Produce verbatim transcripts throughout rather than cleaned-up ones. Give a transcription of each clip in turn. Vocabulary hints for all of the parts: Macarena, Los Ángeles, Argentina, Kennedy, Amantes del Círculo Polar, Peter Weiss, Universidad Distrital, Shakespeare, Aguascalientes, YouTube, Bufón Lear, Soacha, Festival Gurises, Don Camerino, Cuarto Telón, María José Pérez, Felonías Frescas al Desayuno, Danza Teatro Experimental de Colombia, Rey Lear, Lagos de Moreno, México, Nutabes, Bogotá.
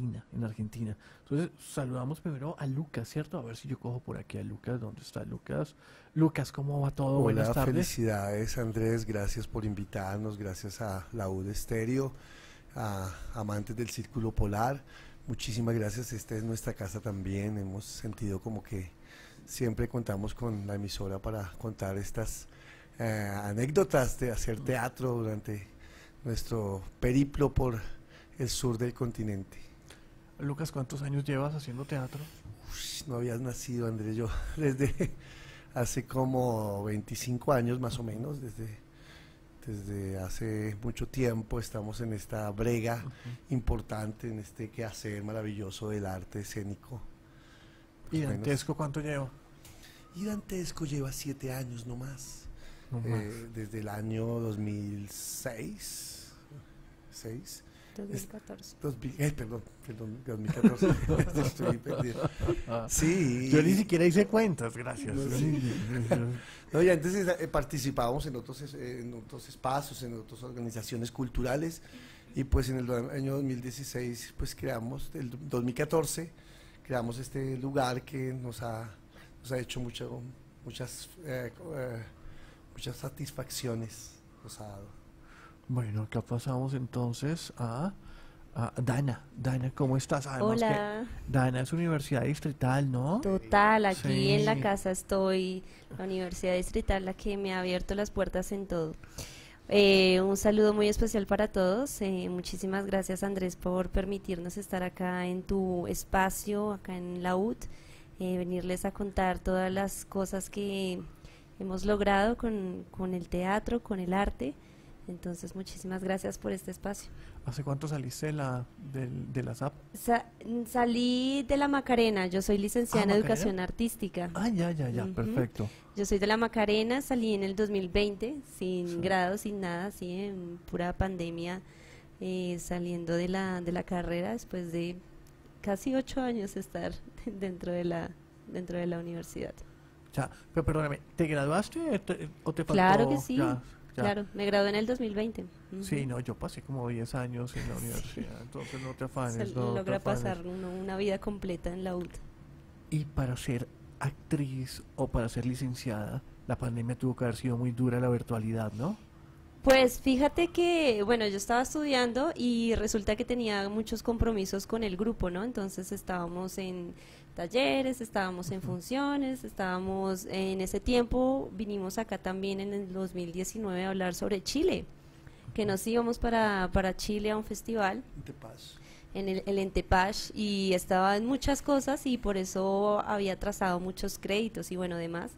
Argentina, en Argentina. Entonces saludamos primero a Lucas, ¿cierto? A ver si yo cojo por aquí a Lucas. ¿Dónde está Lucas? Lucas, ¿cómo va todo? Hola, buenas tardes. Felicidades, Andrés, gracias por invitarnos, gracias a la U D Stereo, a Amantes del Círculo Polar, muchísimas gracias, esta es nuestra casa también, hemos sentido como que siempre contamos con la emisora para contar estas eh, anécdotas de hacer teatro durante nuestro periplo por el sur del continente. Lucas, ¿cuántos años llevas haciendo teatro? Uf, no habías nacido, Andrés, yo desde hace como veinticinco años más o menos, desde, desde hace mucho tiempo estamos en esta brega uh-huh. importante, en este quehacer maravilloso del arte escénico. ¿Y Dantexco cuánto lleva? Y Dantexco lleva siete años nomás, no más. Eh, desde el año dos mil seis, seis, dos mil catorce. Dos, eh, perdón, perdón, dos mil catorce. Estoy perdido. Sí. Yo ni siquiera hice cuentas, gracias. No, sí. No, ya antes eh, participábamos en otros, eh, en otros espacios, en otras organizaciones culturales, y pues en el año dos mil dieciséis, pues creamos, el dos mil catorce, creamos este lugar que nos ha, nos ha hecho mucho, muchas, eh, eh, muchas satisfacciones, nos ha dado. Bueno, acá pasamos entonces a, a Dana. Dana, ¿cómo estás? Además, hola. Que Dana es Universidad Distrital, ¿no? Total, aquí sí. En la casa estoy, la Universidad Distrital, la que me ha abierto las puertas en todo. Eh, un saludo muy especial para todos. Eh, muchísimas gracias, Andrés, por permitirnos estar acá en tu espacio, acá en la U D, eh, venirles a contar todas las cosas que hemos logrado con, con el teatro, con el arte. Entonces, muchísimas gracias por este espacio. ¿Hace cuánto saliste de la, de, de la S A P? Sa salí de la Macarena, yo soy licenciada ah, en Macarena. Educación Artística. Ah, ya, ya, ya, uh-huh. perfecto. Yo soy de la Macarena, salí en el dos mil veinte, sin sí. grado, sin nada, así en pura pandemia, eh, saliendo de la, de la carrera después de casi ocho años estar dentro de la, dentro de la universidad. Ya, pero perdóname, ¿te graduaste o te, o te faltó? Claro que sí. Ya. Ya. Claro, me gradué en el dos mil veinte. Uh-huh. Sí, no, yo pasé como diez años en la universidad, sí. Entonces no te afanes. Se no logra te afanes. Pasar uno una vida completa en la U D. Y para ser actriz o para ser licenciada, la pandemia tuvo que haber sido muy dura, la virtualidad, ¿no? Pues fíjate que, bueno, yo estaba estudiando y resulta que tenía muchos compromisos con el grupo, ¿no? Entonces estábamos en talleres, estábamos en funciones, estábamos en ese tiempo, vinimos acá también en el dos mil diecinueve a hablar sobre Chile, que nos íbamos para, para Chile a un festival, en el, el Entepaz, y estaba en muchas cosas y por eso había trazado muchos créditos y bueno, demás.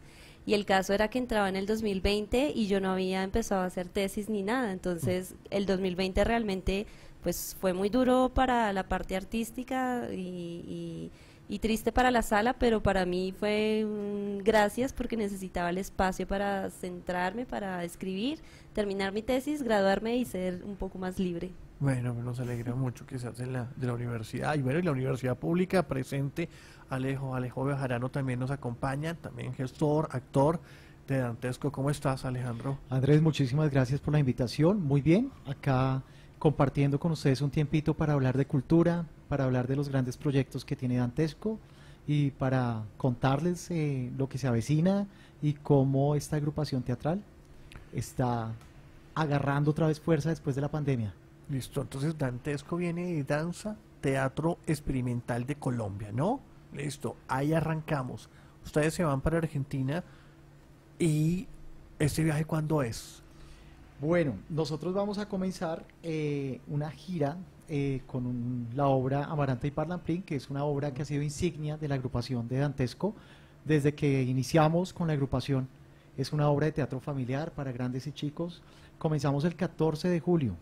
Y el caso era que entraba en el dos mil veinte y yo no había empezado a hacer tesis ni nada, entonces el dos mil veinte realmente pues fue muy duro para la parte artística y, y, y triste para la sala, pero para mí fue un gracias porque necesitaba el espacio para centrarme, para escribir, terminar mi tesis, graduarme y ser un poco más libre. Bueno, nos alegra mucho que se hace la, de la universidad, y bueno, y la universidad pública presente, Alejo, Alejo Bejarano también nos acompaña, también gestor, actor de Dantexco. ¿Cómo estás, Alejandro? Andrés, muchísimas gracias por la invitación, muy bien, acá compartiendo con ustedes un tiempito para hablar de cultura, para hablar de los grandes proyectos que tiene Dantexco, y para contarles eh, lo que se avecina y cómo esta agrupación teatral está agarrando otra vez fuerza después de la pandemia. Listo, entonces Dantexco viene de Danza Teatro Experimental de Colombia, ¿no? Listo, ahí arrancamos. Ustedes se van para Argentina y ¿este viaje cuándo es? Bueno, nosotros vamos a comenzar eh, una gira eh, con un, la obra Amaranta y Parlamplín, que es una obra que ha sido insignia de la agrupación de Dantexco desde que iniciamos con la agrupación. Es una obra de teatro familiar para grandes y chicos. Comenzamos el catorce de julio.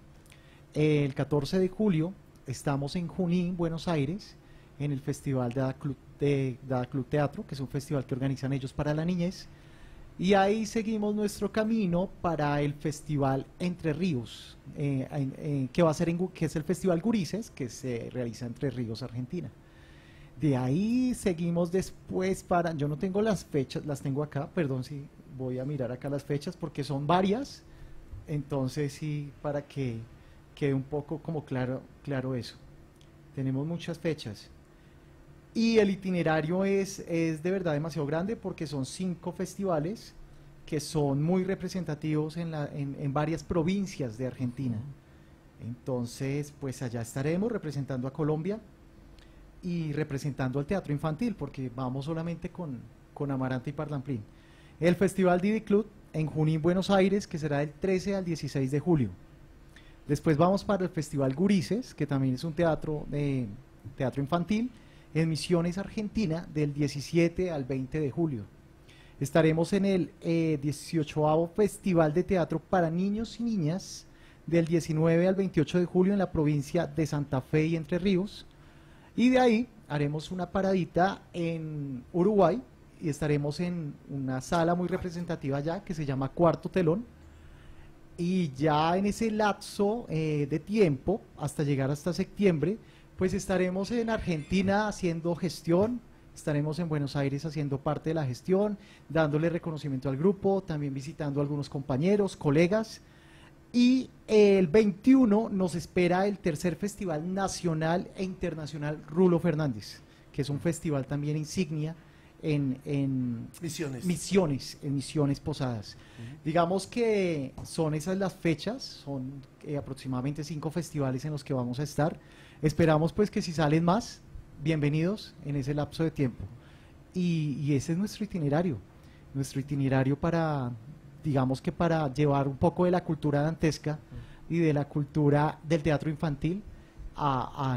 El catorce de julio estamos en Junín, Buenos Aires, en el Festival de Adaclub, de, de Adaclub Teatro, que es un festival que organizan ellos para la niñez, y ahí seguimos nuestro camino para el Festival Entre Ríos, eh, eh, que va a ser en, que es el Festival Gurises, que se realiza en Entre Ríos, Argentina. De ahí seguimos después para, yo no tengo las fechas, las tengo acá, perdón si voy a mirar acá las fechas, porque son varias, entonces sí, para que quede un poco como claro, claro eso. tenemos muchas fechas. Y el itinerario es, es de verdad demasiado grande porque son cinco festivales que son muy representativos en, la, en, en varias provincias de Argentina. Entonces, pues allá estaremos representando a Colombia y representando al teatro infantil, porque vamos solamente con, con Amaranta y Parlamplín. El Festival Didiclub en Junín, Buenos Aires, que será del trece al dieciséis de julio. Después vamos para el Festival Gurises, que también es un teatro, eh, teatro infantil, en Misiones, Argentina, del diecisiete al veinte de julio. Estaremos en el eh, dieciochoavo Festival de Teatro para Niños y Niñas, del diecinueve al veintiocho de julio en la provincia de Santa Fe y Entre Ríos. Y de ahí haremos una paradita en Uruguay y estaremos en una sala muy representativa allá que se llama Cuarto Telón. Y ya en ese lapso eh, de tiempo, hasta llegar hasta septiembre, pues estaremos en Argentina haciendo gestión, estaremos en Buenos Aires haciendo parte de la gestión, dándole reconocimiento al grupo, también visitando a algunos compañeros, colegas. Y el veintiuno nos espera el tercer Festival Nacional e Internacional Rulo Fernández, que es un festival también insignia en, en Misiones. Misiones, en Misiones Posadas. Uh-huh. Digamos que son esas las fechas, son eh, aproximadamente cinco festivales en los que vamos a estar. Esperamos pues que si salen más, bienvenidos en ese lapso de tiempo. Y, y ese es nuestro itinerario, nuestro itinerario para, digamos que para llevar un poco de la cultura dantesca y de la cultura del teatro infantil a,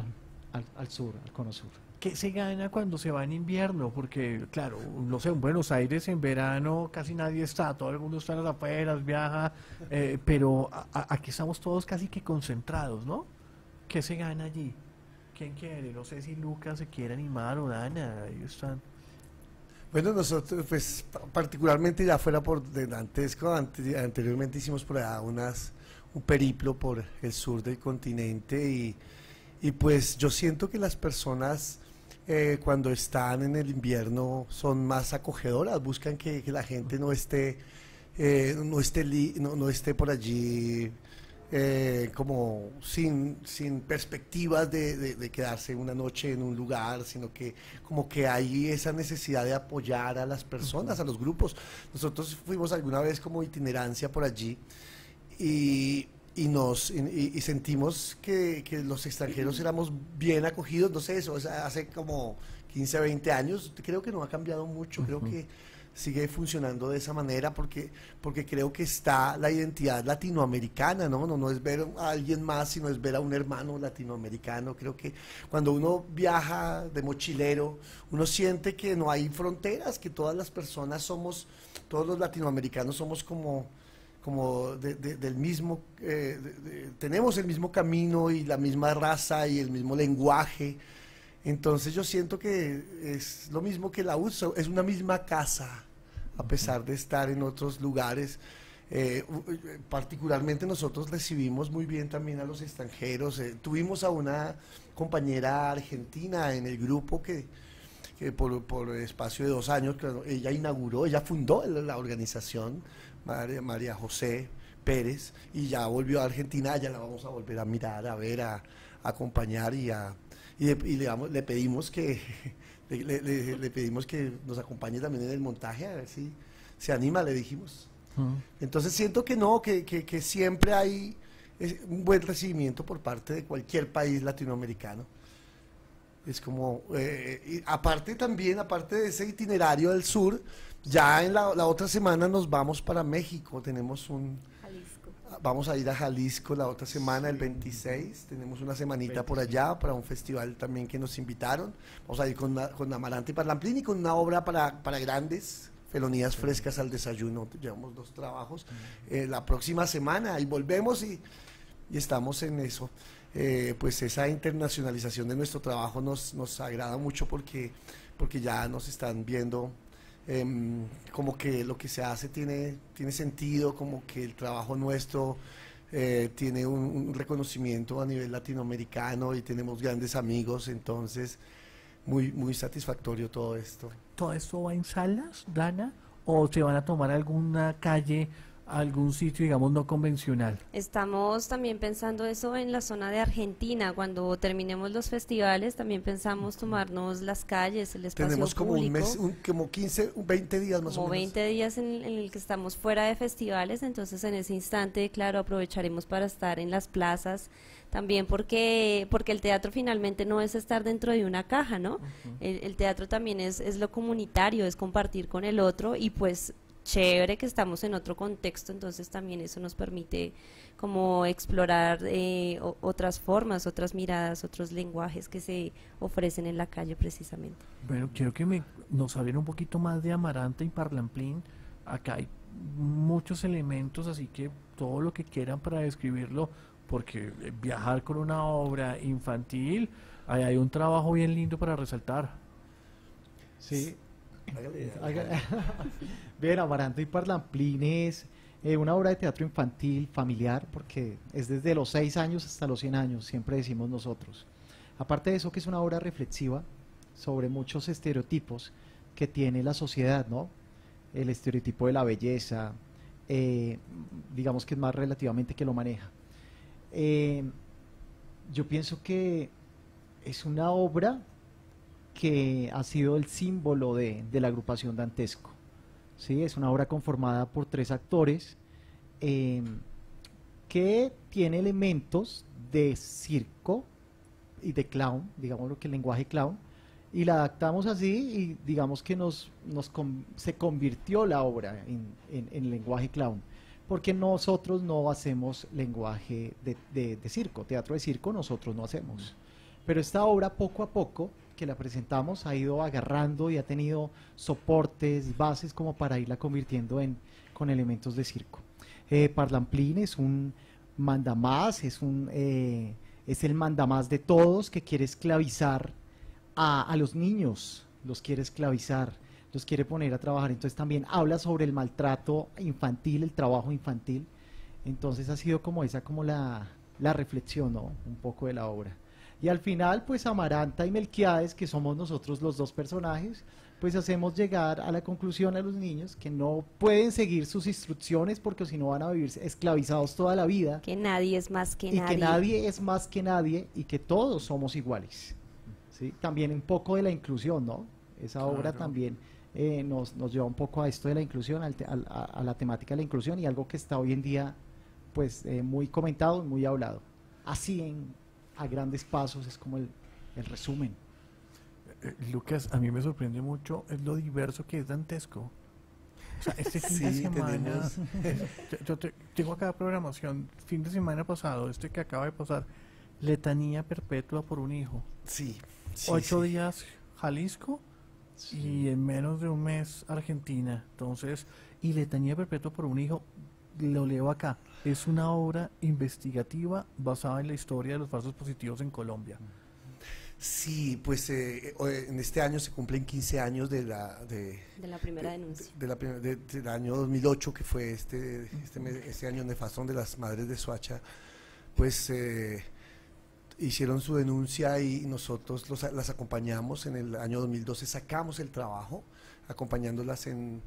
a, al, al sur, al cono sur. ¿Qué se gana cuando se va en invierno? Porque, claro, no sé, en Buenos Aires en verano casi nadie está, todo el mundo está en las afueras, viaja, eh, pero a, a, aquí estamos todos casi que concentrados, ¿no? ¿Qué se gana allí? ¿Quién quiere? No sé si Lucas se quiere animar o Dana, ahí están. Bueno, nosotros, pues, particularmente ya fuera por de Dantexco, ante, anteriormente hicimos por allá unas, un periplo por el sur del continente y, y pues yo siento que las personas eh, cuando están en el invierno son más acogedoras, buscan que, que la gente no esté, eh, no, esté li, no, no esté por allí... Eh, como sin, sin perspectivas de, de, de quedarse una noche en un lugar, sino que como que hay esa necesidad de apoyar a las personas, a los grupos. Nosotros fuimos alguna vez como itinerancia por allí y, y, nos, y, y sentimos que, que los extranjeros éramos bien acogidos, no sé, eso hace como quince, veinte años, creo que no ha cambiado mucho, uh-huh. Creo que sigue funcionando de esa manera porque porque creo que está la identidad latinoamericana, ¿no? No, no es ver a alguien más, sino es ver a un hermano latinoamericano. Creo que cuando uno viaja de mochilero, uno siente que no hay fronteras, que todas las personas somos, todos los latinoamericanos somos como, como de, de, del mismo, eh, de, de, tenemos el mismo camino y la misma raza y el mismo lenguaje. Entonces yo siento que es lo mismo que la U S O, es una misma casa, a pesar de estar en otros lugares. Eh, particularmente nosotros recibimos muy bien también a los extranjeros. Eh, tuvimos a una compañera argentina en el grupo que, que por, por el espacio de dos años, claro, ella inauguró, ella fundó la organización, María, María José Pérez, y ya volvió a Argentina, ya la vamos a volver a mirar, a ver, a, a acompañar y a... Y, le, y le, vamos, le pedimos que le, le, le pedimos que nos acompañe también en el montaje, a ver si se anima, le dijimos. Uh-huh. Entonces siento que no, que, que, que siempre hay un buen recibimiento por parte de cualquier país latinoamericano. Es como, eh, aparte también, aparte de ese itinerario del sur, ya en la, la otra semana nos vamos para México, tenemos un... Vamos a ir a Jalisco la otra semana, sí. El veintiséis, tenemos una semanita veintiséis por allá para un festival también que nos invitaron. Vamos a ir con, una, con Amaranta y Parlamplín y con una obra para, para grandes, Felonías Frescas al Desayuno. Llevamos dos trabajos eh, la próxima semana y volvemos y, y estamos en eso. Eh, pues esa internacionalización de nuestro trabajo nos, nos agrada mucho porque, porque ya nos están viendo... Eh, como que lo que se hace tiene, tiene sentido, como que el trabajo nuestro eh, tiene un, un reconocimiento a nivel latinoamericano y tenemos grandes amigos, entonces muy, muy satisfactorio todo esto. ¿Todo esto va en salas, Dana? ¿O se van a tomar alguna calle a algún sitio, digamos, no convencional? Estamos también pensando eso en la zona de Argentina. Cuando terminemos los festivales también pensamos tomarnos las calles, el espacio público. Tenemos como un mes, un, como quince, veinte días más o menos. Como veinte días en, en el que estamos fuera de festivales, entonces en ese instante, claro, aprovecharemos para estar en las plazas también, porque porque el teatro finalmente no es estar dentro de una caja, ¿no? Uh-huh. el, el teatro también es, es lo comunitario, es compartir con el otro y pues chévere que estamos en otro contexto, entonces también eso nos permite como explorar eh, o, otras formas, otras miradas, otros lenguajes que se ofrecen en la calle precisamente. Bueno, quiero que me, nos hablen un poquito más de Amaranta y Parlamplín. Acá hay muchos elementos, así que todo lo que quieran para describirlo, porque viajar con una obra infantil, ahí hay un trabajo bien lindo para resaltar. Sí. Bien, Amaranta y Parlamplín es eh, una obra de teatro infantil, familiar, porque es desde los seis años hasta los cien años, siempre decimos nosotros. Aparte de eso, que es una obra reflexiva sobre muchos estereotipos que tiene la sociedad, ¿no? El estereotipo de la belleza, eh, digamos que es más relativamente que lo maneja. Eh, yo pienso que es una obra que ha sido el símbolo de, de la agrupación Dantexco, ¿sí? Es una obra conformada por tres actores eh, que tiene elementos de circo y de clown, digamos lo que el lenguaje clown, y la adaptamos así y digamos que nos, nos con, se convirtió la obra en, en, en lenguaje clown, porque nosotros no hacemos lenguaje de, de, de circo, teatro de circo nosotros no hacemos, pero esta obra poco a poco que la presentamos ha ido agarrando y ha tenido soportes, bases como para irla convirtiendo en con elementos de circo. Eh, Parlamplín es un mandamás, es, un, eh, es el mandamás de todos que quiere esclavizar a, a los niños, los quiere esclavizar, los quiere poner a trabajar, entonces también habla sobre el maltrato infantil, el trabajo infantil, entonces ha sido como esa como la, la reflexión, ¿no? Un poco de la obra. Y al final, pues Amaranta y Melquiades, que somos nosotros los dos personajes, pues hacemos llegar a la conclusión a los niños que no pueden seguir sus instrucciones porque si no van a vivir esclavizados toda la vida. Que nadie es más que nadie. Y que nadie es más que nadie y que todos somos iguales. ¿Sí? También un poco de la inclusión, ¿no? Esa claro. obra también eh, nos, nos lleva un poco a esto de la inclusión, al te, a, a, a la temática de la inclusión y algo que está hoy en día pues eh, muy comentado y muy hablado. Así en... a grandes pasos es como el, el resumen. eh, Lucas, a mí me sorprende mucho es lo diverso que es Dantexco. O sea, este fin sí, de semana eh, yo, yo te, tengo acá programación, fin de semana pasado, este que acaba de pasar, Letanía Perpetua por un Hijo. Sí, sí Ocho sí. días Jalisco sí. y en menos de un mes Argentina. Entonces, y Letanía Perpetua por un Hijo, lo leo acá, es una obra investigativa basada en la historia de los falsos positivos en Colombia. Sí, pues eh, en este año se cumplen quince años de la de, de la primera de, denuncia de, de la primera, de, del año dos mil ocho, que fue este este, mes, este año nefasto de las madres de Soacha. Pues eh, hicieron su denuncia y nosotros los, las acompañamos. En el año dos mil doce sacamos el trabajo acompañándolas en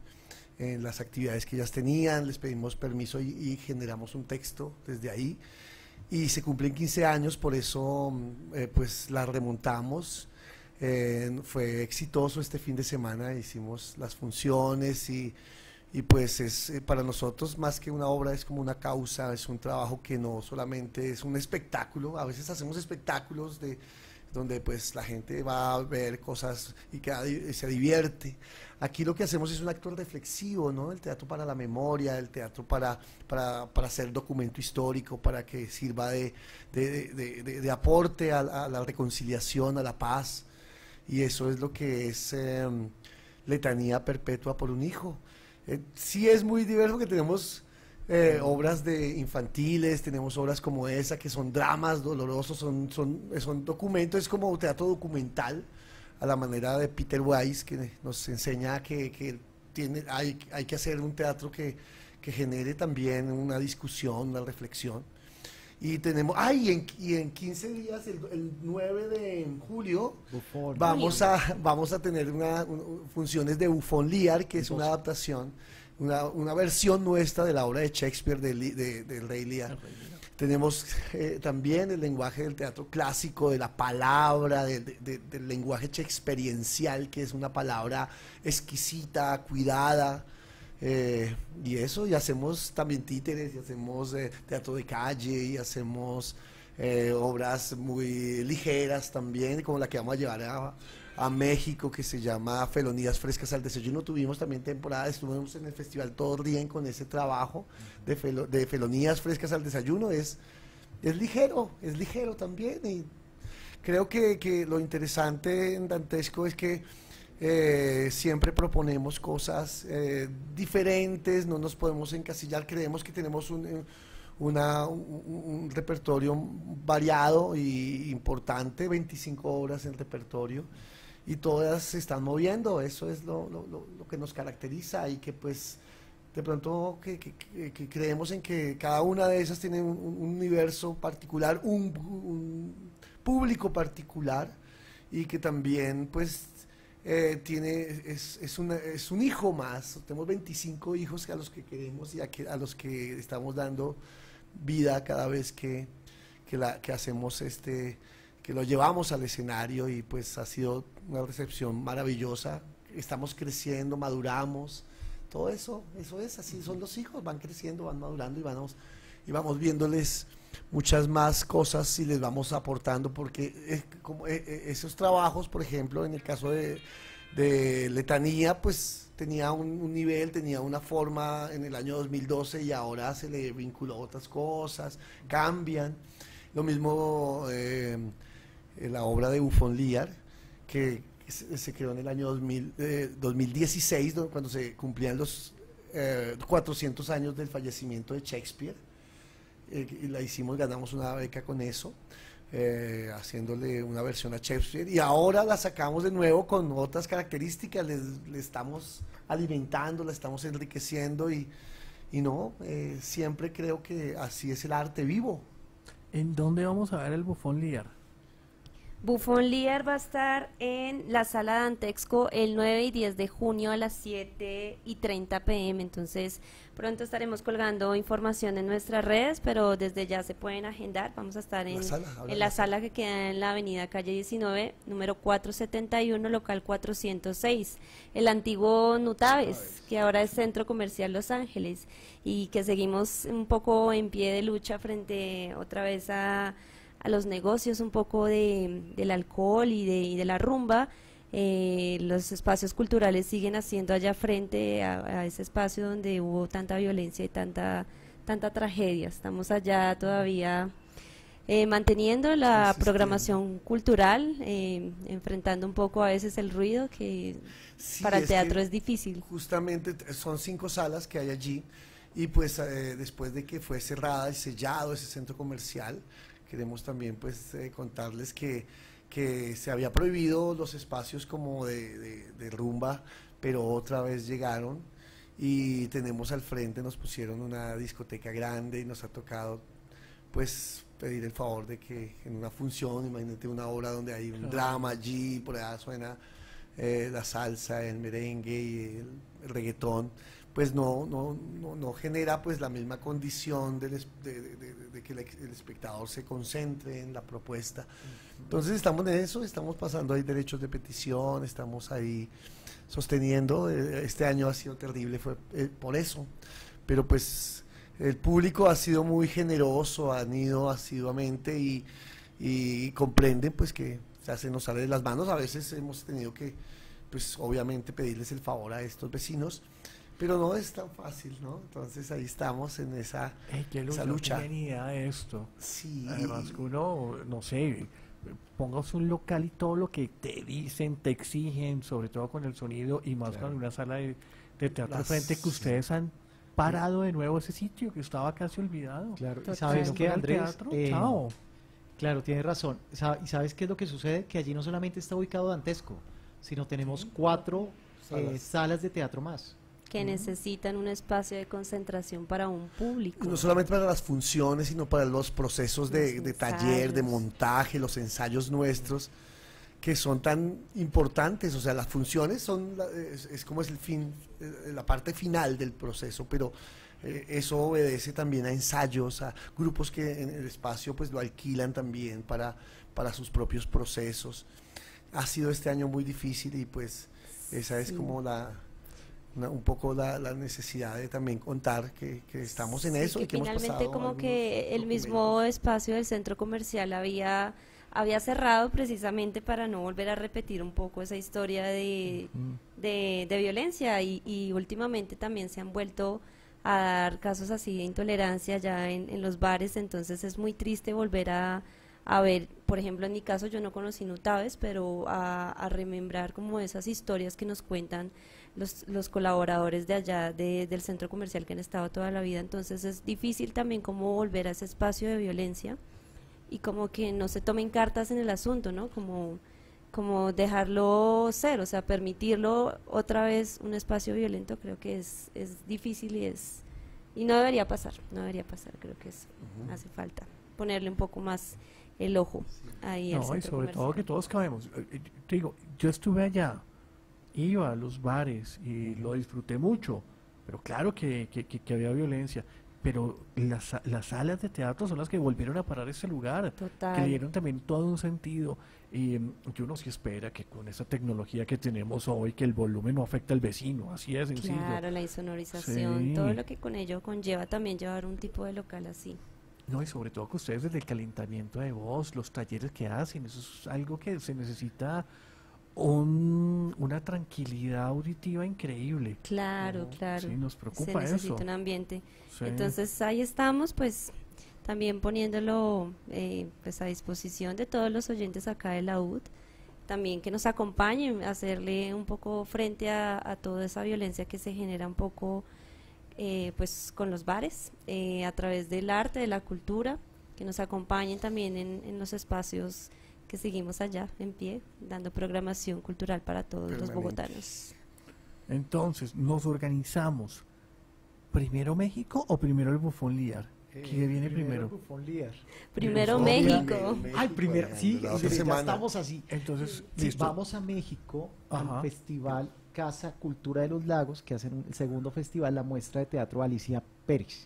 en las actividades que ellas tenían, les pedimos permiso y, y generamos un texto desde ahí, y se cumplen quince años, por eso eh, pues la remontamos, eh, fue exitoso este fin de semana, hicimos las funciones y, y pues es eh, para nosotros más que una obra es como una causa, es un trabajo que no solamente es un espectáculo, a veces hacemos espectáculos de donde pues la gente va a ver cosas y que se divierte. Aquí lo que hacemos es un acto reflexivo, ¿no? El teatro para la memoria, el teatro para, para, para hacer documento histórico, para que sirva de, de, de, de, de aporte a, a la reconciliación, a la paz, y eso es lo que es eh, Letanía Perpetua por un Hijo. Eh, sí es muy diverso que tenemos... Eh, obras de infantiles, tenemos obras como esa que son dramas dolorosos, son, son, son documentos, es como teatro documental a la manera de Peter Weiss, que nos enseña que, que tiene, hay, hay que hacer un teatro que, que genere también una discusión, una reflexión. Y tenemos, ay, ah, y, y en quince días, el, el nueve de julio, Bufón, vamos, a, vamos a tener una, un, funciones de Bufón Lear, que es una adaptación una, una versión nuestra de la obra de Shakespeare del de, de Rey Lear. Tenemos eh, también el lenguaje del teatro clásico, de la palabra, de, de, de, del lenguaje shakespearencial, que es una palabra exquisita, cuidada, eh, y eso, y hacemos también títeres, y hacemos eh, teatro de calle, y hacemos eh, obras muy ligeras también, como la que vamos a llevar a, a México, que se llama Felonías Frescas al Desayuno. Tuvimos también temporada, estuvimos en el festival Todos Ríen con ese trabajo de, fel de Felonías Frescas al Desayuno. Es, es ligero, es ligero también, y creo que, que lo interesante en Dantexco es que eh, siempre proponemos cosas eh, diferentes, no nos podemos encasillar, creemos que tenemos un, una, un, un repertorio variado y importante, veinticinco obras en repertorio, y todas se están moviendo. Eso es lo, lo, lo que nos caracteriza, y que pues de pronto que, que, que creemos en que cada una de esas tiene un, un universo particular, un, un público particular, y que también pues eh, tiene, es, es, una, es un hijo más. Tenemos veinticinco hijos a los que queremos y a, que, a los que estamos dando vida cada vez que, que, la, que hacemos este... que lo llevamos al escenario, y pues ha sido una recepción maravillosa. Estamos creciendo, maduramos, todo eso, eso es, así son los hijos, van creciendo, van madurando, y vamos, y vamos viéndoles muchas más cosas y les vamos aportando, porque es, como, es, esos trabajos, por ejemplo, en el caso de, de Letanía, pues tenía un, un nivel, tenía una forma en el año dos mil doce, y ahora se le vinculó a otras cosas, cambian. Lo mismo... Eh, la obra de Bufón Lear, que se, se creó en el año dos mil, eh, dos mil dieciséis, cuando se cumplían los eh, cuatrocientos años del fallecimiento de Shakespeare, eh, y la hicimos, ganamos una beca con eso, eh, haciéndole una versión a Shakespeare, y ahora la sacamos de nuevo con otras características, le estamos alimentando, la estamos enriqueciendo, y, y no, eh, siempre creo que así es el arte vivo. ¿En dónde vamos a ver el Bufón Lear? Bufón Lear va a estar en la sala Dantexco el nueve y diez de junio a las siete y treinta p m Entonces pronto estaremos colgando información en nuestras redes, pero desde ya se pueden agendar. Vamos a estar en la sala, en la sala que queda en la avenida calle diecinueve, número cuatrocientos setenta y uno, local cuatrocientos seis, el antiguo Nutabes, que ahora es Centro Comercial Los Ángeles, y que seguimos un poco en pie de lucha frente otra vez a... a los negocios, un poco de, del alcohol y de, y de la rumba. Eh, los espacios culturales siguen haciendo allá frente a, a ese espacio donde hubo tanta violencia y tanta, tanta tragedia. Estamos allá todavía eh, manteniendo la programación cultural, eh, enfrentando un poco a veces el ruido, que sí, para el teatro es difícil. Justamente son cinco salas que hay allí, y pues eh, después de que fue cerrada y sellado ese centro comercial, queremos también pues eh, contarles que, que se había prohibido los espacios como de, de, de rumba, pero otra vez llegaron, y tenemos al frente, nos pusieron una discoteca grande, y nos ha tocado pues pedir el favor de que en una función, imagínate una obra donde hay un [S2] Claro. [S1] Drama allí, por allá suena eh, la salsa, el merengue y el, el reggaetón, pues no, no, no, no genera pues la misma condición del, de, de, de, de que el, el espectador se concentre en la propuesta. Entonces estamos en eso, estamos pasando ahí derechos de petición, estamos ahí sosteniendo. Este año ha sido terrible, fue eh, por eso, pero pues el público ha sido muy generoso, han ido asiduamente, y, y comprenden pues que ya se nos sale de las manos. A veces hemos tenido que pues obviamente pedirles el favor a estos vecinos, pero no es tan fácil, ¿no? Entonces ahí estamos en esa, eh, qué lucha, esa lucha. Qué genialidad esto. Sí. Además que uno, no sé, pongas un local y todo lo que te dicen, te exigen, sobre todo con el sonido, y más claro, con una sala de, de teatro Las, frente, que ustedes han parado de nuevo ese sitio que estaba casi olvidado. Claro, ¿y sabes qué, Andrés? Eh, Chao. Claro, tienes razón. ¿Y sabes qué es lo que sucede? Que allí no solamente está ubicado Dantexco, sino tenemos sí. cuatro salas. Eh, salas de teatro más, que necesitan un espacio de concentración para un público. No solamente para las funciones, sino para los procesos de, de taller, de montaje, los ensayos nuestros, que son tan importantes, o sea, las funciones son, es, es como es el fin, la parte final del proceso, pero eh, eso obedece también a ensayos, a grupos que en el espacio pues lo alquilan también para, para sus propios procesos. Ha sido este año muy difícil y pues esa es sí. como la... Una, un poco la, la necesidad de también contar que, que estamos en sí, eso que y que finalmente hemos pasado como que el mismo espacio del centro comercial había había cerrado precisamente para no volver a repetir un poco esa historia de, uh-huh. de, de violencia y, y últimamente también se han vuelto a dar casos así de intolerancia ya en, en los bares, entonces es muy triste volver a, a ver, por ejemplo en mi caso yo no conocí Nutabes, pero a, a remembrar como esas historias que nos cuentan Los, los colaboradores de allá, de, del centro comercial que han estado toda la vida, entonces es difícil también como volver a ese espacio de violencia y como que no se tomen cartas en el asunto, ¿no? Como, como dejarlo ser, o sea, permitirlo otra vez un espacio violento creo que es, es difícil y es y no debería pasar, no debería pasar, creo que es, uh-huh. hace falta ponerle un poco más el ojo ahí no, al centro y sobre comercial. Todo que todos cabemos, te digo, yo estuve allá, iba a los bares y lo disfruté mucho, pero claro que, que, que había violencia, pero las, las salas de teatro son las que volvieron a parar ese lugar, total. Que le dieron también todo un sentido, y que uno sí espera que con esa tecnología que tenemos hoy, que el volumen no afecte al vecino, así es sencillo. Claro, la insonorización, sí. todo lo que con ello conlleva también llevar un tipo de local así. No, y sobre todo que ustedes desde el calentamiento de voz, los talleres que hacen, eso es algo que se necesita... Un, una tranquilidad auditiva increíble. Claro, ¿no? claro. Sí, nos preocupa eso. Se necesita eso. Un ambiente. Sí. Entonces ahí estamos, pues, también poniéndolo eh, pues a disposición de todos los oyentes acá de la U D, también que nos acompañen a hacerle un poco frente a, a toda esa violencia que se genera un poco, eh, pues, con los bares, eh, a través del arte, de la cultura, que nos acompañen también en, en los espacios que seguimos allá en pie, dando programación cultural para todos los bogotanos. Entonces, ¿nos organizamos primero México o primero el Bufón Lear? Eh, ¿Qué viene primero? Bufón Lear. Primero, primero México. México. Ay, primero, sí, sí ya estamos así. Entonces, sí, vamos a México, ajá. al festival Casa Cultura de los Lagos, que hacen el segundo festival, la muestra de teatro Alicia Pérez.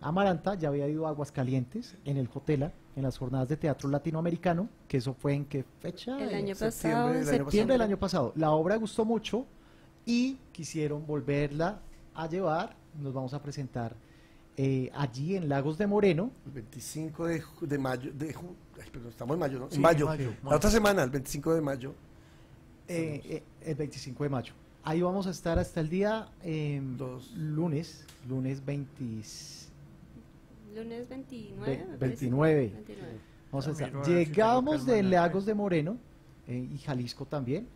Amaranta ya había ido a Aguascalientes en el Jotela, en las jornadas de teatro latinoamericano, que eso fue en qué fecha, el año pasado, en septiembre del año pasado. La obra gustó mucho y quisieron volverla a llevar. Nos vamos a presentar eh, allí en Lagos de Moreno el veinticinco de mayo de, ay, perdón, estamos en mayo, ¿no? Sí, en mayo, mayo, la otra semana, el veinticinco de mayo eh, eh, el veinticinco de mayo ahí vamos a estar hasta el día eh, Dos. lunes lunes veinticinco Lunes veintinueve. veintinueve. veintinueve. Vamos a ver, llegamos de Lagos de Moreno eh, y Jalisco también.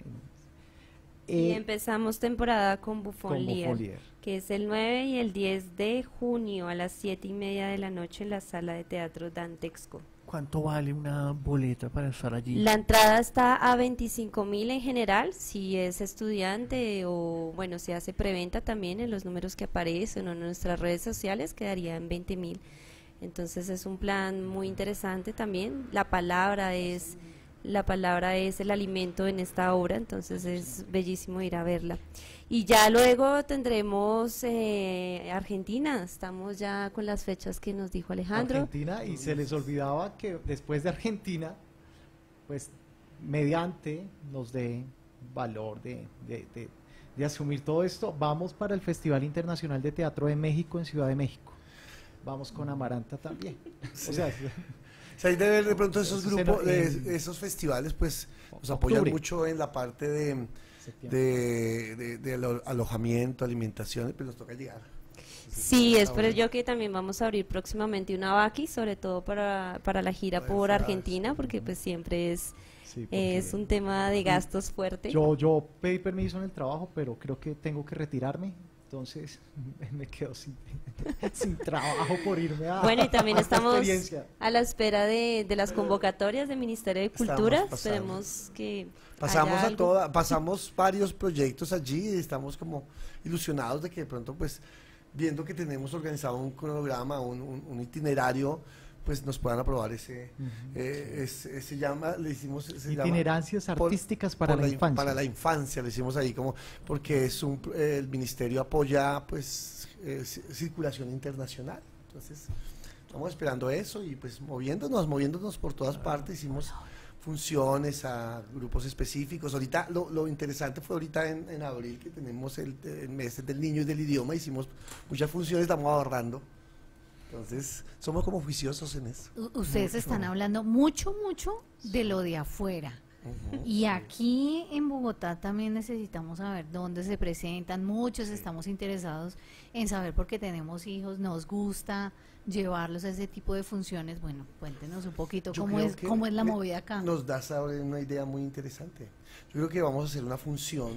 Eh, y empezamos temporada con Bufón Lear, que es el nueve y el diez de junio a las siete y media de la noche en la sala de teatro Dantexco. ¿Cuánto vale una boleta para estar allí? La entrada está a veinticinco mil en general, si es estudiante o, bueno, si hace preventa también en los números que aparecen o en nuestras redes sociales quedaría en veinte mil. Entonces es un plan muy interesante también. La palabra es, la palabra es el alimento en esta obra, entonces es bellísimo ir a verla. Y ya luego tendremos eh, Argentina, estamos ya con las fechas que nos dijo Alejandro. Argentina, y se les olvidaba que después de Argentina, pues mediante nos dé valor de, de, de, de asumir todo esto, vamos para el Festival Internacional de Teatro de México en Ciudad de México. Vamos con Amaranta también. Sí. O sea, o sea, hay de ver de pronto esos grupos, de, esos festivales, pues nos apoyan mucho en la parte de... de, de, de alo alojamiento, alimentación, pero nos toca llegar. Sí, sí, es por ello que también vamos a abrir próximamente una vaqui, sobre todo para, para la gira ver, por Argentina, porque pues siempre es, sí, es un tema de gastos fuerte. Yo, yo pedí permiso en el trabajo, pero creo que tengo que retirarme. Entonces me quedo sin, sin trabajo por irme a... Bueno, y también estamos a la espera de, de las convocatorias del Ministerio de Cultura. Esperemos que pasamos a toda, pasamos varios proyectos allí y estamos como ilusionados de que de pronto pues viendo que tenemos organizado un cronograma, un, un, un itinerario pues nos puedan aprobar ese, uh-huh. eh, ese, ese llama, le hicimos... Se Itinerancias llama, artísticas por, para por la, la infancia. Para la infancia, le hicimos ahí como, porque es un, eh, el ministerio apoya, pues, eh, circulación internacional, entonces estamos esperando eso y pues moviéndonos, moviéndonos por todas partes, hicimos funciones a grupos específicos. Ahorita lo, lo interesante fue ahorita en, en abril, que tenemos el, el mes del niño y del idioma, hicimos muchas funciones, estamos ahorrando. Entonces, somos como juiciosos en eso. U ustedes mucho. Están hablando mucho, mucho de lo de afuera. Uh-huh. Y aquí en Bogotá también necesitamos saber dónde se presentan. Muchos sí. estamos interesados en saber porque tenemos hijos, nos gusta llevarlos a ese tipo de funciones. Bueno, cuéntenos un poquito Yo cómo es cómo es la movida acá. Nos das ahora una idea muy interesante. Yo creo que vamos a hacer una función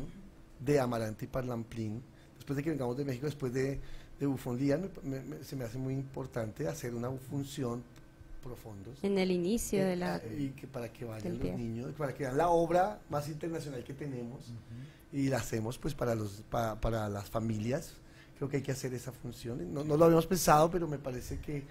de Amaranta y Parlamplín, después de que vengamos de México, después de... de Bufón Lear, me, me, se me hace muy importante hacer una función profunda. En el inicio de la... Y que para que vayan los niños, para que vean la obra más internacional que tenemos, uh-huh. y la hacemos pues para, los, pa, para las familias. Creo que hay que hacer esa función. No, no lo habíamos pensado, pero me parece que,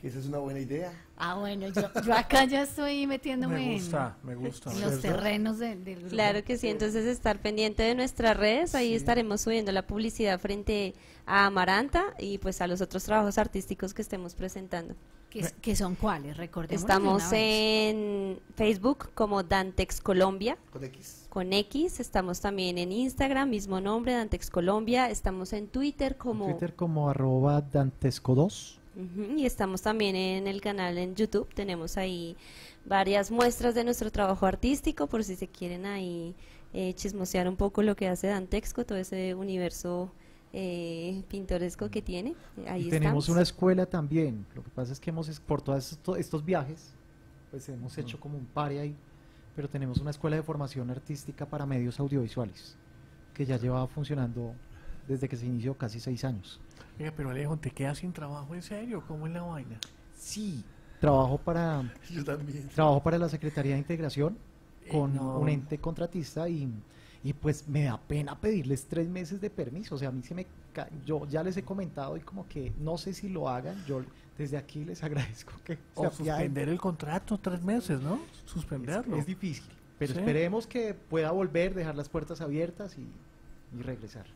que esa es una buena idea. Ah, bueno, yo, yo acá ya estoy metiéndome me gusta, en, me gusta, en los terrenos del de, de Claro que sí, entonces estar pendiente de nuestras redes, ahí sí. estaremos subiendo la publicidad frente a Amaranta y pues a los otros trabajos artísticos que estemos presentando. ¿Qué, qué son cuáles? Recordemos. Estamos en Facebook como Dantex Colombia. Con X. Con X. Estamos también en Instagram, mismo nombre, Dantex Colombia. Estamos en Twitter como... En Twitter como arroba Dantexco dos. Uh-huh. Y estamos también en el canal en YouTube, tenemos ahí varias muestras de nuestro trabajo artístico, por si se quieren ahí eh, chismosear un poco lo que hace Dantexco, todo ese universo eh, pintoresco que tiene. Ahí y tenemos estamos. Una escuela también, lo que pasa es que hemos, por todos estos, estos viajes, pues hemos hecho como un par ahí, pero tenemos una escuela de formación artística para medios audiovisuales, que ya llevaba funcionando desde que se inició casi seis años. Oiga, pero Alejo, ¿te quedas sin trabajo en serio? ¿Cómo es la vaina? Sí, trabajo para Yo también. Trabajo para la Secretaría de Integración con eh, no. un ente contratista y, y pues me da pena pedirles tres meses de permiso, o sea, a mí se me ca yo ya les he comentado y como que no sé si lo hagan, yo desde aquí les agradezco que o sea, suspender el contrato tres meses, ¿no? Suspenderlo. Es, es difícil, pero sí. esperemos que pueda volver, dejar las puertas abiertas y, y regresar.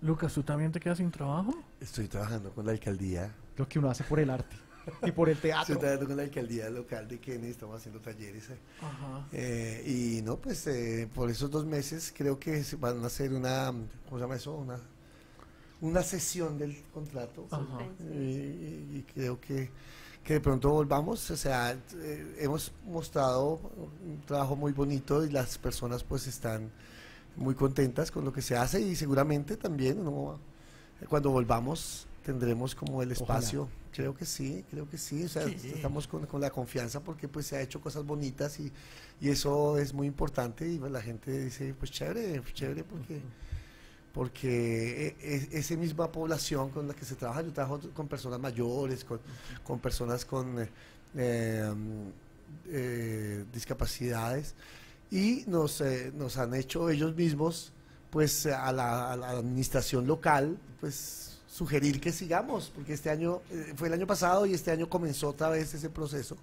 Lucas, ¿tú también te quedas sin trabajo? Estoy trabajando con la alcaldía. Lo que uno hace por el arte y por el teatro. Estoy trabajando con la alcaldía local de Kennedy, estamos haciendo talleres. Eh. Ajá. Eh, y no, pues eh, por esos dos meses creo que van a hacer una, ¿cómo se llama eso? Una, una sesión del contrato. Ajá. Y, y creo que, que de pronto volvamos. O sea, eh, hemos mostrado un trabajo muy bonito y las personas pues están... muy contentas con lo que se hace y seguramente también ¿no? cuando volvamos tendremos como el espacio. Ojalá. Creo que sí, creo que sí, o sea, sí. estamos con, con la confianza porque pues se ha hecho cosas bonitas y, y eso es muy importante y pues, la gente dice pues chévere, chévere porque, porque es, esa misma población con la que se trabaja, yo trabajo con personas mayores, con, con personas con eh, eh, eh, discapacidades. Y nos, eh, nos han hecho ellos mismos, pues a la, a la administración local, pues sugerir que sigamos, porque este año, eh, fue el año pasado y este año comenzó otra vez ese proceso,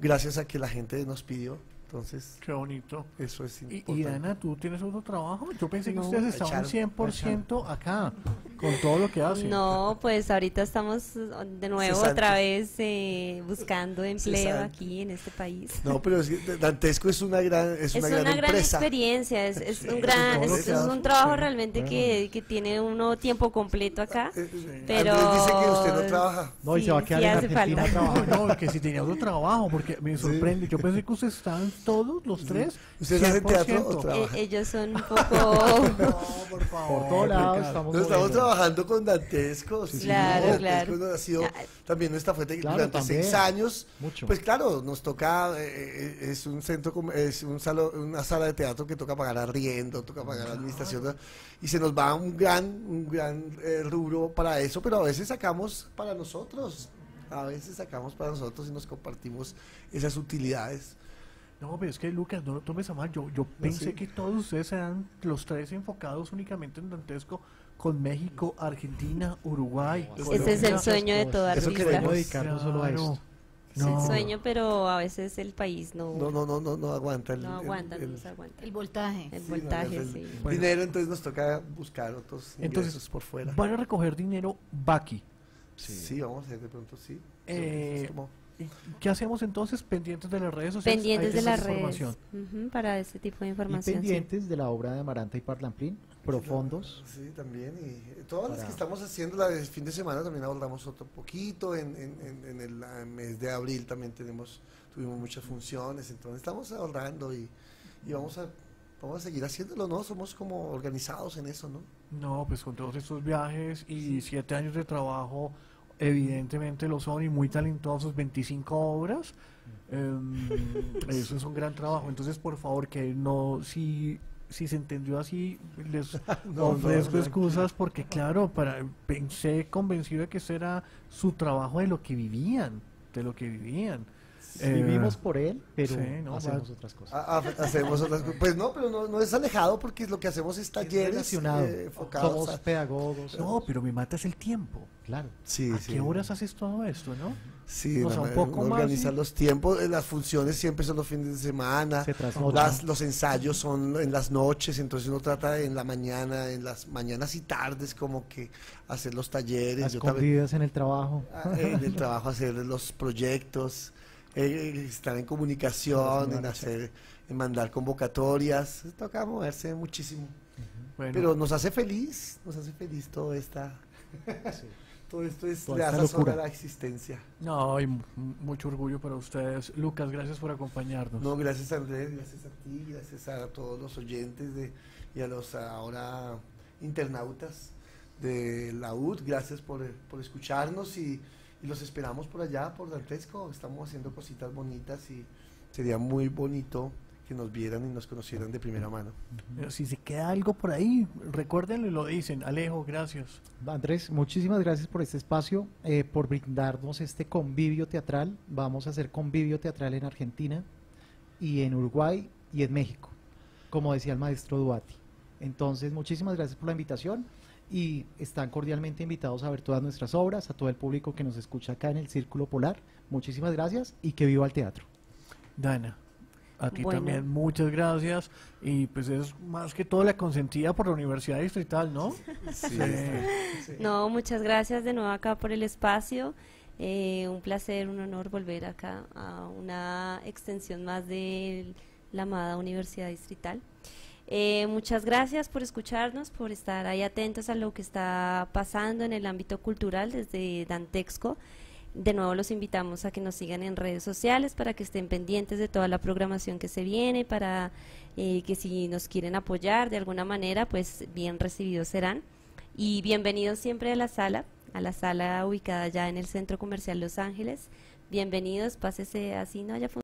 gracias a que la gente nos pidió, entonces... Qué bonito. Eso es importante. Y, y Ana, ¿tú tienes otro trabajo? Yo pensé no, que ustedes estaban cien por ciento acá, con todo lo que hacen. No, pues ahorita estamos de nuevo Cesante. otra vez eh, buscando empleo Cesante. aquí en este país. No, pero es que Dantexco es una gran es, es una, gran, una gran experiencia, es, es sí, un gran es, es un trabajo sí, realmente bueno. que, que tiene uno tiempo completo acá. Sí. Pero dice que usted no trabaja. No, y sí, se va a quedar sí, en Argentina trabajando. No, que si tenía otro trabajo, porque me sorprende. Sí. Yo pensé que ustedes estaban todos los tres. ¿Ustedes hacen teatro o trabajan? Eh, ellos son un poco. No, por favor. Por todos lados estamos. estamos trabajando con Dantexco, sí, claro, sí, claro. Dantexco ha sido también nuestra fuente claro, durante también. seis años. Mucho. Pues claro, nos toca eh, es un centro, es un salo, una sala de teatro que toca pagar arriendo, toca pagar claro. administración y se nos va un gran, un gran eh, rubro para eso, pero a veces sacamos para nosotros, a veces sacamos para nosotros y nos compartimos esas utilidades. No, pero es que Lucas, no lo tomes a mal, yo, yo pensé sí. que todos ustedes eran los tres enfocados únicamente en Dantexco. Con México, Argentina, Uruguay. Ese es el sueño de toda artista. Eso queremos dedicarnos solo a esto. No. El sueño, pero a veces el país no no no no no, no aguanta el, no aguanta, el, el, no aguanta el voltaje el sí, voltaje no, sí. el bueno. dinero, entonces nos toca buscar otros ingresos por fuera. Van a recoger dinero Baki. Sí. sí, vamos a hacer de pronto sí. Eh, ¿Qué hacemos entonces? Pendientes de las redes sociales. Pendientes de las redes uh -huh, para ese tipo de información. Y pendientes sí. de la obra de Amaranta y Parlamplín, Profundos. Sí, también. Y todas para... las que estamos haciendo la del fin de semana también abordamos otro poquito. En, en, en el mes de abril también tenemos tuvimos muchas funciones, entonces estamos ahorrando y, y vamos a vamos a seguir haciéndolo, ¿no? Somos como organizados en eso, ¿no? No, pues con todos estos viajes y siete años de trabajo, evidentemente lo son y muy talentosos, veinticinco obras, eh, eso es un gran trabajo. Entonces, por favor, que no, si, si se entendió así, les no, ofrezco no, no, excusas porque, claro, para, pensé convencido de que ese era su trabajo, de lo que vivían, de lo que vivían. Sí, vivimos por él, pero sí, no, hacemos va. otras cosas. A, a, hacemos otras cosas. Pues no, pero no, no es alejado porque lo que hacemos es talleres eh, enfocados. Somos a... pedagogos. No, pero me matas el tiempo. Claro. Sí, ¿A sí. qué horas haces todo esto, no? Sí, o sea, un poco organizar más, los ¿sí? tiempos. Las funciones siempre son los fines de semana. Se las, los ensayos son en las noches, entonces uno trata de en la mañana, en las mañanas y tardes, como que hacer los talleres. Las escondidas en el trabajo. En el trabajo hacer los proyectos. Eh, estar en comunicación, en hacer, en mandar convocatorias, toca moverse muchísimo, uh-huh. bueno. pero nos hace feliz, nos hace feliz toda esta, sí. todo esto es toda le hace a la existencia. No, y mucho orgullo para ustedes, Lucas, gracias por acompañarnos. No, gracias a Andrés, gracias a ti, gracias a todos los oyentes de, y a los ahora internautas de la U D, gracias por, por escucharnos y Y los esperamos por allá, por Dantexco. Estamos haciendo cositas bonitas y sería muy bonito que nos vieran y nos conocieran de primera mano. Pero si se queda algo por ahí, recuérdenlo y lo dicen. Alejo, gracias. Andrés, muchísimas gracias por este espacio, eh, por brindarnos este convivio teatral. Vamos a hacer convivio teatral en Argentina y en Uruguay y en México, como decía el maestro Duati. Entonces, muchísimas gracias por la invitación. Y están cordialmente invitados a ver todas nuestras obras, a todo el público que nos escucha acá en el Círculo Polar. Muchísimas gracias y que viva el teatro. Dana, a ti bueno. también muchas gracias. Y pues es más que todo la consentida por la Universidad Distrital, ¿no? Sí. Sí. Sí. No, muchas gracias de nuevo acá por el espacio. Eh, un placer, un honor volver acá a una extensión más de la amada Universidad Distrital. Eh, muchas gracias por escucharnos, por estar ahí atentos a lo que está pasando en el ámbito cultural desde Dantexco. De nuevo los invitamos a que nos sigan en redes sociales para que estén pendientes de toda la programación que se viene, para eh, que si nos quieren apoyar de alguna manera, pues bien recibidos serán. Y bienvenidos siempre a la sala, a la sala ubicada ya en el Centro Comercial Los Ángeles. Bienvenidos, pásese así, no haya